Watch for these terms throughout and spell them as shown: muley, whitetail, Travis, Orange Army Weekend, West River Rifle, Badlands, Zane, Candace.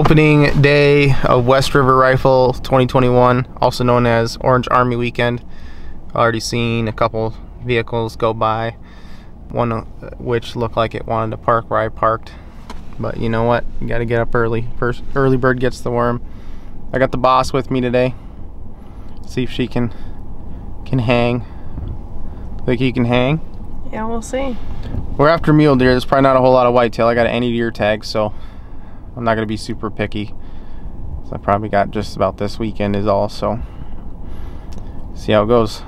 opening day of West River Rifle 2021, also known as Orange Army Weekend. Already seen a couple vehicles go by, one which looked like it wanted to park where I parked, but you know what, you gotta get up early. First early bird gets the worm. I got the boss with me today. See if she can hang. Think you can hang? Yeah, we'll see. We're after mule deer. There's probably not a whole lot of whitetail. I got an anteater tag, so I'm not gonna be super picky. So I probably got just about this weekend is all, so see how it goes.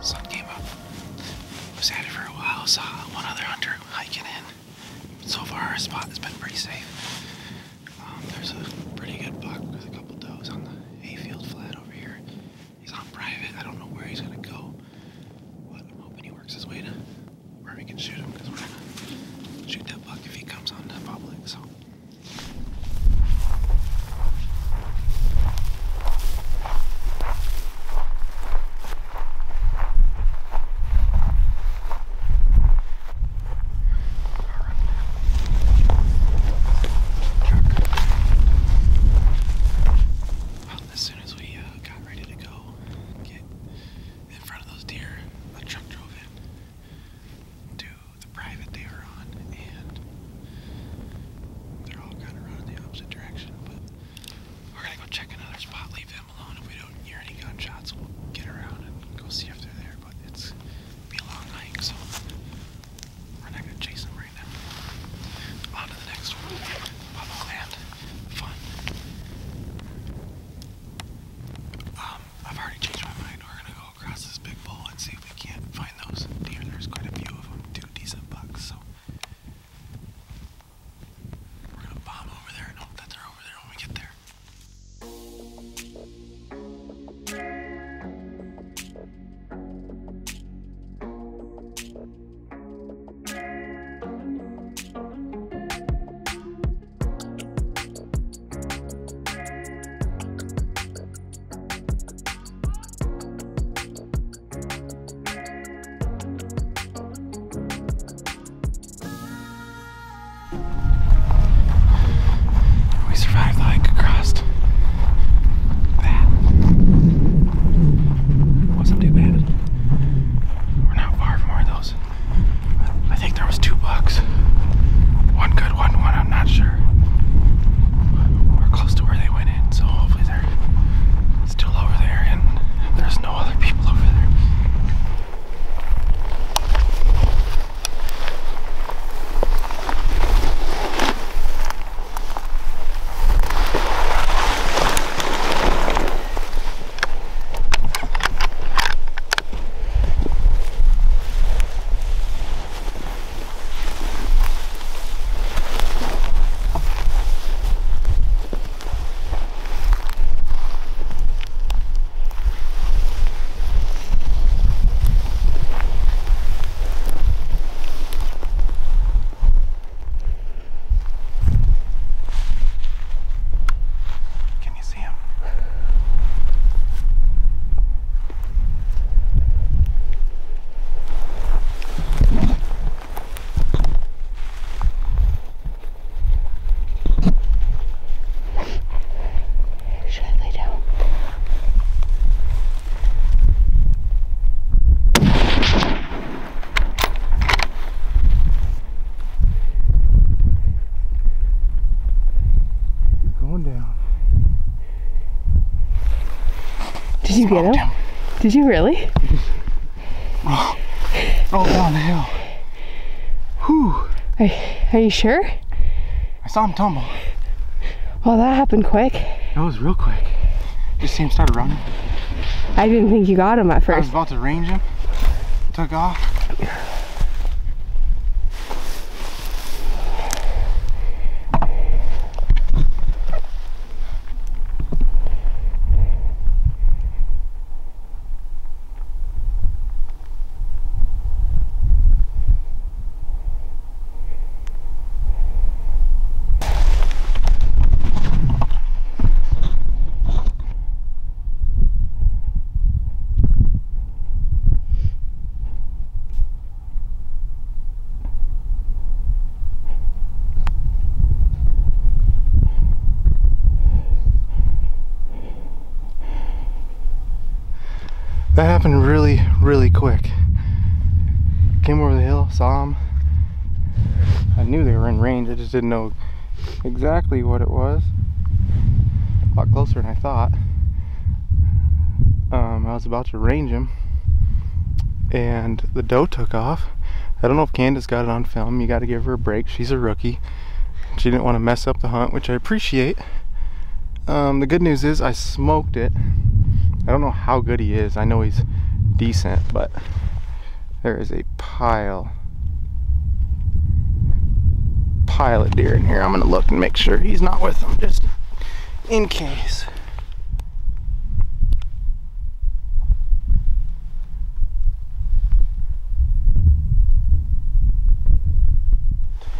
Sun came up. Was at it for a while. Saw one other hunter hiking in. So far, our spot has been pretty safe. There's a pretty good buck with a couple does on the hayfield flat over here. He's on private. I don't know where he's gonna go, but I'm hoping he works his way to where we can shoot him, because we're gonna shoot that buck if he comes on to public. So. Did you get him? Did you really? Roll down the hill. Are you sure? I saw him tumble. Well, that happened quick. It was real quick. Just see him start running. I didn't think you got him at first. I was about to range him. Took off. That happened really, really quick. Came over the hill, saw them. I knew they were in range, I just didn't know exactly what it was. A lot closer than I thought. I was about to range him, and the doe took off. I don't know if Candace got it on film. You gotta give her a break, she's a rookie. She didn't want to mess up the hunt, which I appreciate. The good news is I smoked it. I don't know how good he is. I know he's decent, but there is a pile of deer in here. I'm gonna look and make sure he's not with them, just in case.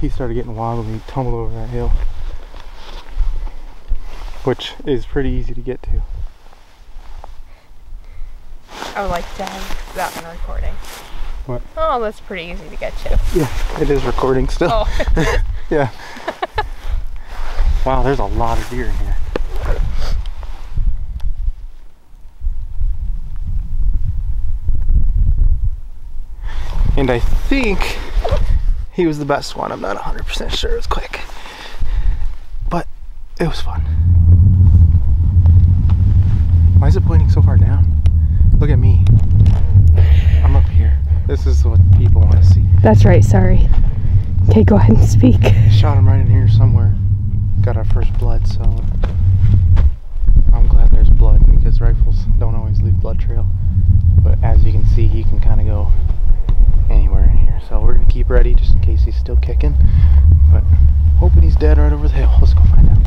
He started getting wobbly, tumbled over that hill, which is pretty easy to get to. I would like to have that one recording. What? Oh, that's pretty easy to get to. Yeah, it is recording still. Oh. Yeah. Wow, there's a lot of deer in here. And I think he was the best one. I'm not 100% sure. It was quick, but it was fun. Why is it pointing so far down? Look at me. I'm up here. This is what people want to see. That's right, sorry. Okay, go ahead and speak. Shot him right in here somewhere. Got our first blood, so I'm glad there's blood because rifles don't always leave blood trail. But as you can see, he can kind of go anywhere in here. So we're going to keep ready just in case he's still kicking. But hoping he's dead right over the hill. Let's go find out.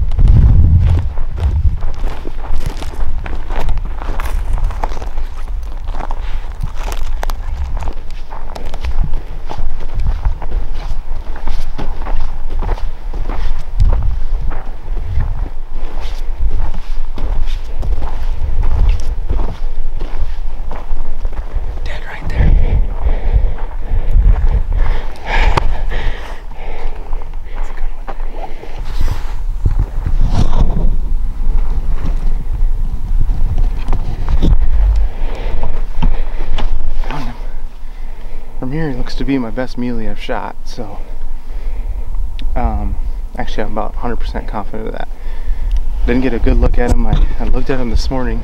To be my best muley I've shot, so actually I'm about 100% confident of that. Didn't get a good look at him. I looked at him this morning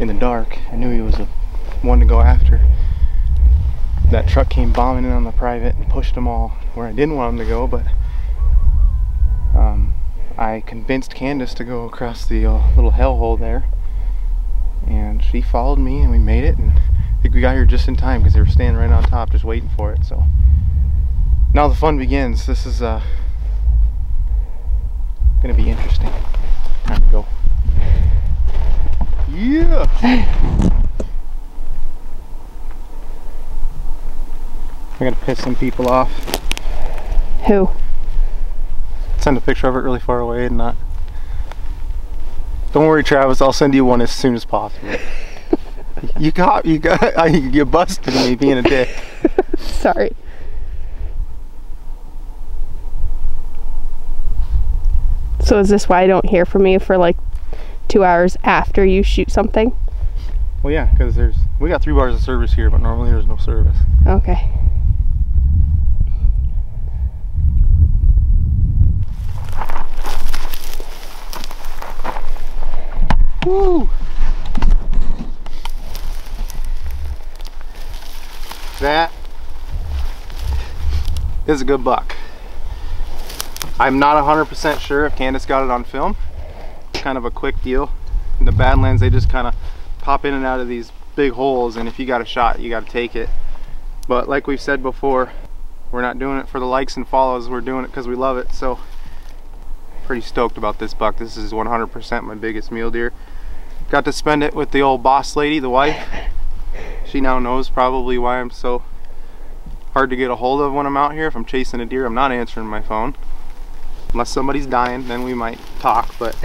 in the dark. I knew he was the one to go after. That truck came bombing in on the private and pushed them all where I didn't want them to go, but I convinced Candace to go across the little hellhole there, and she followed me and we made it, and I think we got here just in time because they were standing right on top just waiting for it. So now the fun begins. This is gonna be interesting. Time to go. Yeah. I'm gonna piss some people off. Who? Send a picture of it really far away and not. Don't worry, Travis, I'll send you one as soon as possible. You busted me being a dick. Sorry. So is this why I don't hear from you for like 2 hours after you shoot something? Well, yeah, because we got 3 bars of service here, but normally there's no service. Okay. Woo! That is a good buck. I'm not 100% sure if Candace got it on film. It's kind of a quick deal. In the Badlands, they just kind of pop in and out of these big holes, and if you got a shot, you got to take it. But like we've said before, we're not doing it for the likes and follows. We're doing it because we love it. So pretty stoked about this buck. This is 100% my biggest mule deer. Got to spend it with the old boss lady, the wife. She now knows probably why I'm so hard to get a hold of when I'm out here. If I'm chasing a deer, I'm not answering my phone. Unless somebody's dying, then we might talk. But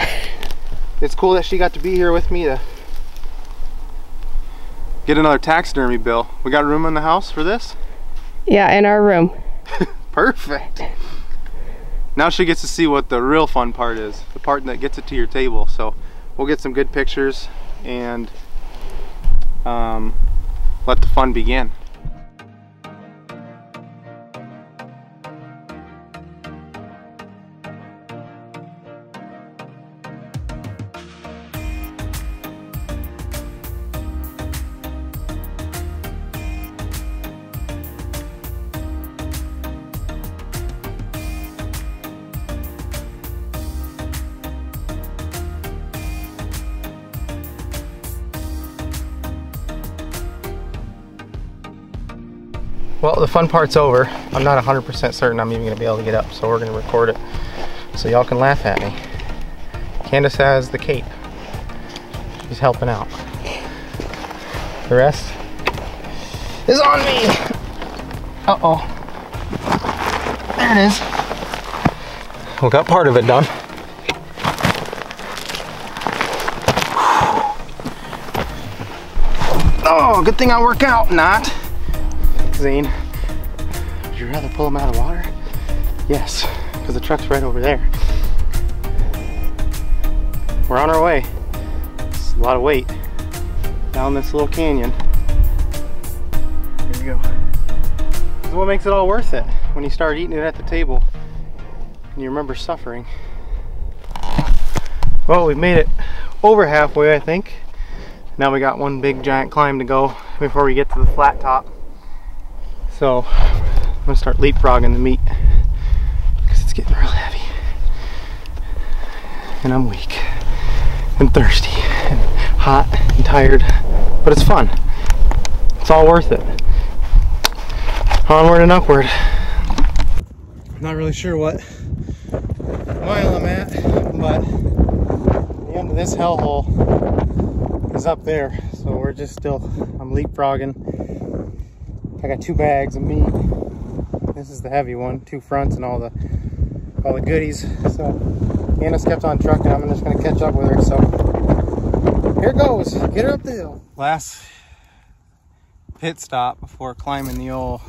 it's cool that she got to be here with me to get another taxidermy bill. We got room in the house for this? Yeah, in our room. Perfect. Now she gets to see what the real fun part is, the part that gets it to your table. So we'll get some good pictures and let the fun begin. Well, the fun part's over. I'm not 100% certain I'm even gonna be able to get up, so we're gonna record it so y'all can laugh at me. Candace has the cape. She's helping out. The rest is on me. Uh-oh. There it is. We got part of it done. Oh, good thing I work out, not. Zane, would you rather pull him out of water? Yes, because the truck's right over there. We're on our way. It's a lot of weight down this little canyon. There we go. This is what makes it all worth it, when you start eating it at the table and you remember suffering. Well, we've made it over halfway, I think. Now we got one big giant climb to go before we get to the flat top. So I'm gonna start leapfrogging the meat because it's getting real heavy. And I'm weak and thirsty and hot and tired, but it's fun. It's all worth it. Onward and upward. I'm not really sure what mile I'm at, but the end of this hellhole is up there. So we're just still, I'm leapfrogging. I got two bags of meat. This is the heavy one, two fronts and all the goodies. So Anna's kept on trucking. I'm just gonna catch up with her. So here goes. Get her up the hill. Last pit stop before climbing the old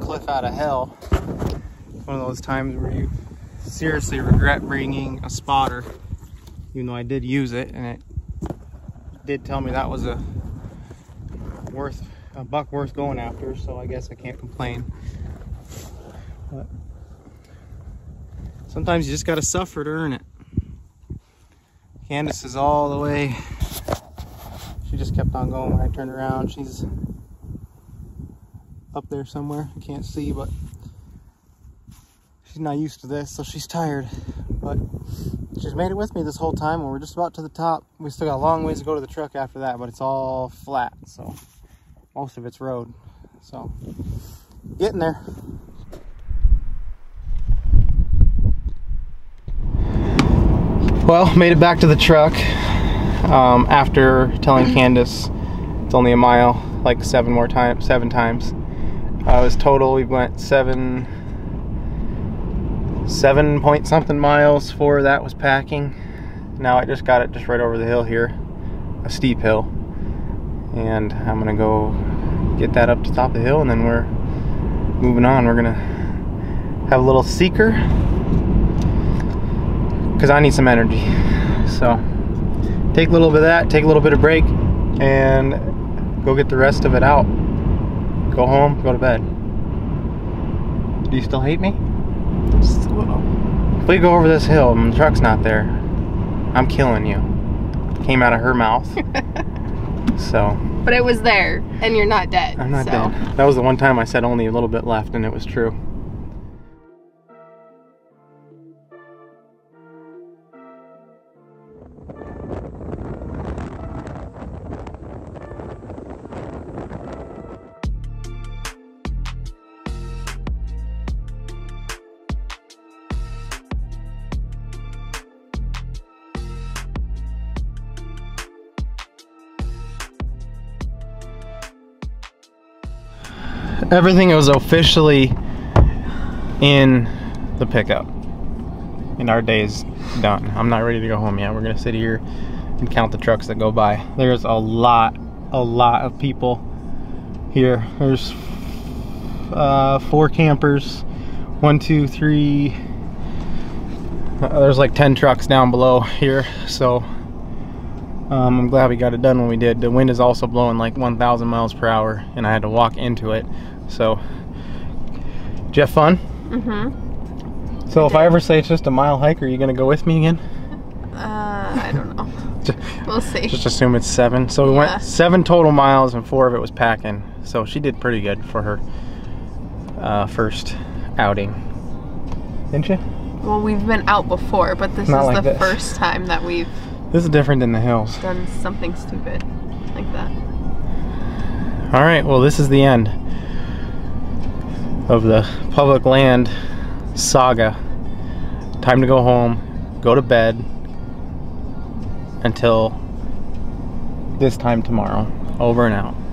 cliff out of hell. One of those times where you seriously regret bringing a spotter, even though I did use it, and it did tell me that was a buck worth going after, so I guess I can't complain. But sometimes you just gotta suffer to earn it. Candace is all the way. She just kept on going when I turned around. She's up there somewhere. I can't see, but she's not used to this, so she's tired. But she's made it with me this whole time, and we're just about to the top. We still got a long ways to go to the truck after that, but it's all flat, so. Most of it's road, so getting there. Well, made it back to the truck after telling Candace it's only a mile, like seven times. It was total. We went seven point something miles. Four of that was packing. Now I just got it just right over the hill here, a steep hill. And I'm gonna go get that up to the top of the hill, and then we're moving on. We're gonna have a little seeker because I need some energy. So take a little bit of that, take a little bit of break, and go get the rest of it out. Go home, go to bed. Do you still hate me? Just a little. If we go over this hill and the truck's not there, I'm killing you. Came out of her mouth. So, but it was there, and you're not dead. I'm not dead. That was the one time I said only a little bit left, and it was true. everything was officially in the pickup. And our day's done. I'm not ready to go home yet. We're gonna sit here and count the trucks that go by. There's a lot of people here. There's four campers. 1, 2, 3. There's like 10 trucks down below here. So I'm glad we got it done when we did. The wind is also blowing like 1,000 miles per hour, and I had to walk into it. So, did you have fun? Mm-hmm. So if I ever say it's just a mile hike, are you gonna go with me again? I don't know. We'll see. Just assume it's 7. So we went 7 total miles, and 4 of it was packing. So she did pretty good for her first outing, didn't you? Well, we've been out before, but this Not is like the this. First time that we've. This is different than the hills. Done something stupid like that. All right. Well, this is the end of the public land saga. Time to go home. Go to bed. Until this time tomorrow. Over and out.